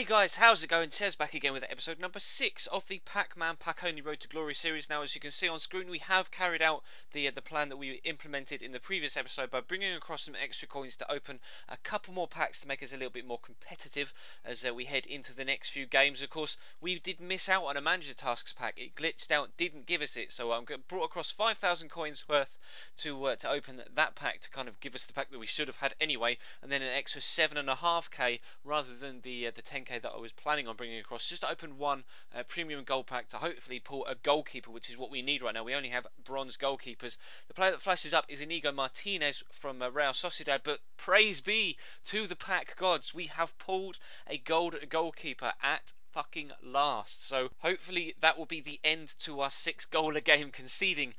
Hey guys, how's it going? Tez back again with episode number 6 of the Pac-Man Pac-Only Road to Glory series. Now, as you can see on screen, we have carried out the plan that we implemented in the previous episode by bringing across some extra coins to open a couple more packs to make us a little bit more competitive as we head into the next few games. Of course, we did miss out on a Manager Tasks pack. It glitched out, didn't give us it, so I brought across 5,000 coins worth to open that pack to kind of give us the pack that we should have had anyway, and then an extra 7.5k rather than the 10k that I was planning on bringing across, just to open one premium gold pack to hopefully pull a goalkeeper, which is what we need right now. We only have bronze goalkeepers. The player that flashes up is Inigo Martinez from Real Sociedad, but praise be to the pack gods, we have pulled a gold goalkeeper at fucking last. So hopefully that will be the end to our 6-goal-a-game conceding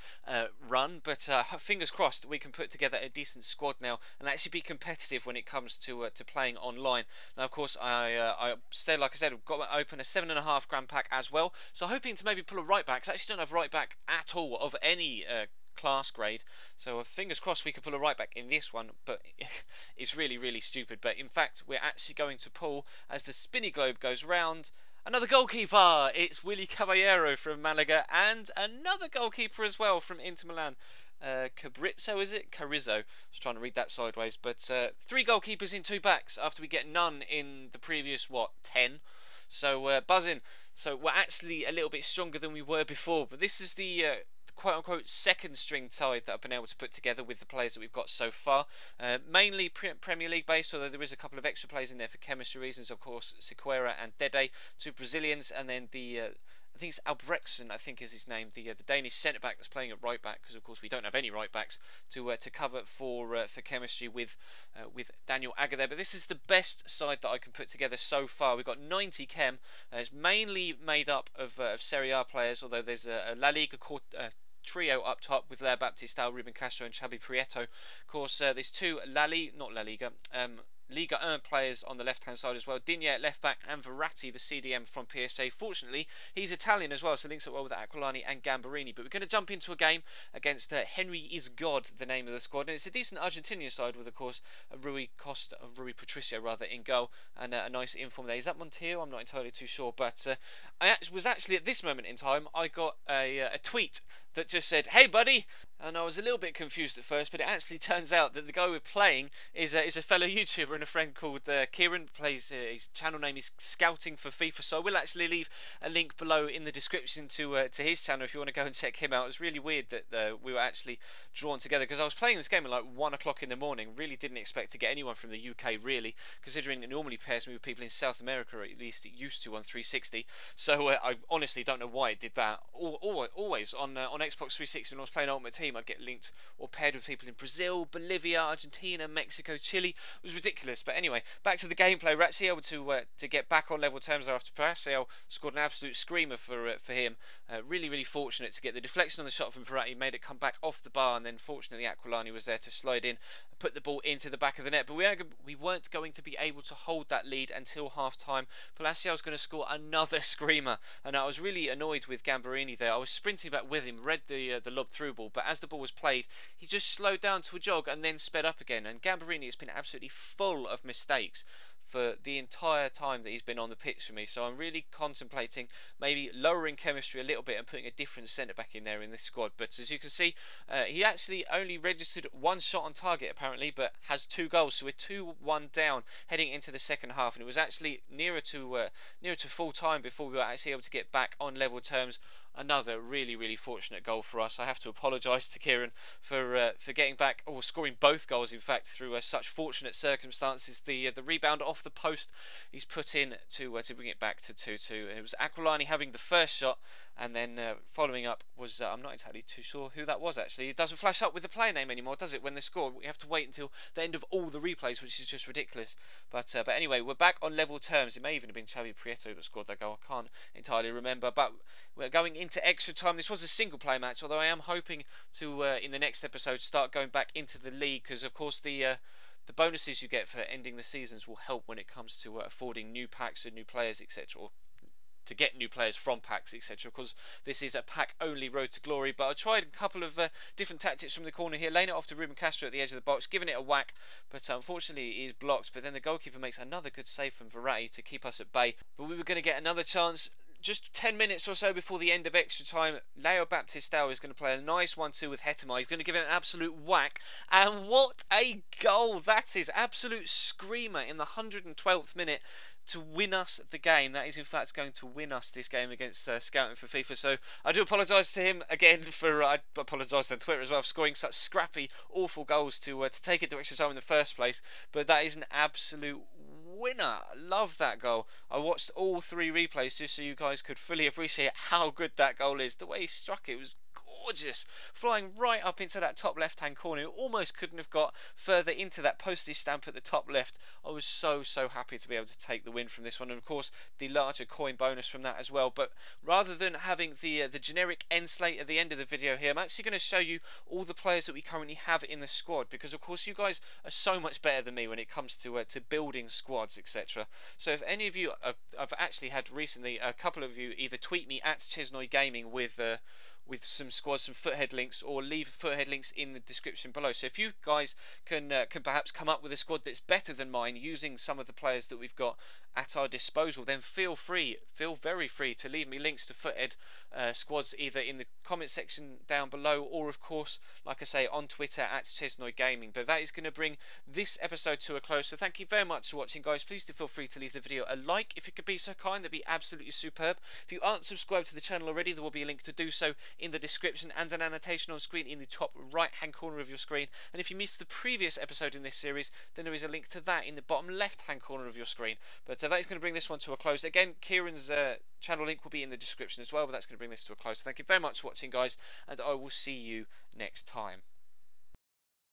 run, but fingers crossed we can put together a decent squad now and actually be competitive when it comes to playing online. Now, of course, I said, like I said, I've got to open a 7.5 grand pack as well, so hoping to maybe pull a right back. I actually don't have right back at all of any class grade, so fingers crossed we could pull a right back in this one, but it's really stupid. But in fact, we're actually going to pull, as the spinny globe goes round, another goalkeeper. It's Willy Caballero from Malaga, and another goalkeeper as well from Inter Milan. Carrizo, is it? Carrizo. I was trying to read that sideways, but 3 goalkeepers in 2 backs after we get none in the previous, what, 10? So buzzing. So we're actually a little bit stronger than we were before, but this is the quote-unquote second string side that I've been able to put together with the players that we've got so far, mainly Premier League based, although there is a couple of extra players in there for chemistry reasons. Of course, Sequeira and Dedé, 2 Brazilians, and then the I think it's Albreksen, I think is his name, the Danish centre back that's playing at right back, because of course we don't have any right backs to cover for chemistry with Daniel Aga there. But this is the best side that I can put together so far. We've got 90 chem. It's mainly made up of Serie A players, although there's a La Liga trio up top with Leo Baptistao, Ruben Castro and Xabi Prieto. Of course, there's 2 Liga 1 players on the left-hand side as well. Digne at left-back and Verratti, the CDM from PSA. Fortunately, he's Italian as well, so links up well with Aquilani and Gamberini. But we're going to jump into a game against Henry Is God, the name of the squad. And it's a decent Argentinian side with, of course, Rui Patricio in goal, and a nice inform there. Is that Montiel? I'm not entirely too sure. But I was actually, at this moment in time, I got a tweet that just said, "Hey, buddy!" And I was a little bit confused at first, but it actually turns out that the guy we're playing is a fellow YouTuber and a friend called Kieron. Plays his channel name is Scouting for FIFA, so I will actually leave a link below in the description to his channel if you want to go and check him out. It's really weird that we were actually drawn together, because I was playing this game at like 1 o'clock in the morning. Really didn't expect to get anyone from the UK, really, considering it normally pairs me with people in South America, or at least it used to on 360. So I honestly don't know why it did that. Always on Xbox 360 when I was playing Ultimate Team, I'd get linked or paired with people in Brazil, Bolivia, Argentina, Mexico, Chile. It was ridiculous. But anyway, back to the gameplay. We're actually able to get back on level terms after Patricio scored an absolute screamer for him. Really fortunate to get the deflection on the shot from Verratti, made it come back off the bar, and then fortunately Aquilani was there to slide in and put the ball into the back of the net. But we weren't going to be able to hold that lead until half time. Patricio was going to score another screamer, and I was really annoyed with Gamberini there. I was sprinting back with him, read the lob through ball, but as the ball was played, he just slowed down to a jog and then sped up again. And Gamberini has been absolutely full of mistakes for the entire time that he's been on the pitch for me, so I'm really contemplating maybe lowering chemistry a little bit and putting a different centre-back in there in this squad. But as you can see, he actually only registered 1 shot on target apparently, but has 2 goals, so we're 2-1 down heading into the second half, and it was actually nearer to full time before we were actually able to get back on level terms. Another really fortunate goal for us. I have to apologise to Kieron for getting back, or scoring both goals in fact, through such fortunate circumstances. The rebound off the post he's put in to bring it back to 2-2, and it was Aquilani having the first shot, and then following up was I'm not entirely too sure who that was actually. It doesn't flash up with the player name anymore, does it, when they score? We have to wait until the end of all the replays, which is just ridiculous. But but anyway, we're back on level terms. It may even have been Xabi Prieto that scored that goal, I can't entirely remember. But we're going into extra time. This was a single play match, although I am hoping to in the next episode start going back into the league, because of course the bonuses you get for ending the seasons will help when it comes to affording new packs and new players, etc. to get new players from packs, etc., because this is a pack only road to glory. But I tried a couple of different tactics from the corner here, laying it off to Ruben Castro at the edge of the box, giving it a whack, but unfortunately he is blocked. But then the goalkeeper makes another good save from Verratti to keep us at bay. But we were going to get another chance just 10 minutes or so before the end of extra time. Leo Baptistao is going to play a nice 1-2 with Hetema. He's going to give it an absolute whack, and what a goal that is. Absolute screamer in the 112th minute to win us the game. That is in fact going to win us this game against Scouting for FIFA. So I do apologise to him again for, I apologise to Twitter as well, for scoring such scrappy, awful goals to take it to extra time in the first place. But that is an absolute winner. Love that goal. I watched all three replays just so you guys could fully appreciate how good that goal is. The way he struck it was gorgeous, flying right up into that top left hand corner. Almost couldn't have got further into that postage stamp at the top left. I was so happy to be able to take the win from this one, and of course the larger coin bonus from that as well. But rather than having the generic end slate at the end of the video here, I'm actually going to show you all the players that we currently have in the squad, because of course you guys are so much better than me when it comes to building squads, etc. So if any of you, I've actually had recently a couple of you either tweet me at ChesnoidGaming with some squads, some Foot Ed links, or leave Foot Ed links in the description below. So if you guys can perhaps come up with a squad that's better than mine using some of the players that we've got at our disposal, then feel very free to leave me links to Foot Ed squads either in the comment section down below, or of course, like I say, on Twitter at ChesnoidGaming. But that is going to bring this episode to a close. So thank you very much for watching, guys. Please do feel free to leave the video a like if you could be so kind. That'd be absolutely superb. If you aren't subscribed to the channel already, there will be a link to do so in the description and an annotation on screen in the top right hand corner of your screen. And if you missed the previous episode in this series, then there is a link to that in the bottom left hand corner of your screen. But that is going to bring this one to a close. Again, Kieron's channel link will be in the description as well, but that's going to bring this to a close. Thank you very much for watching, guys, and I will see you next time.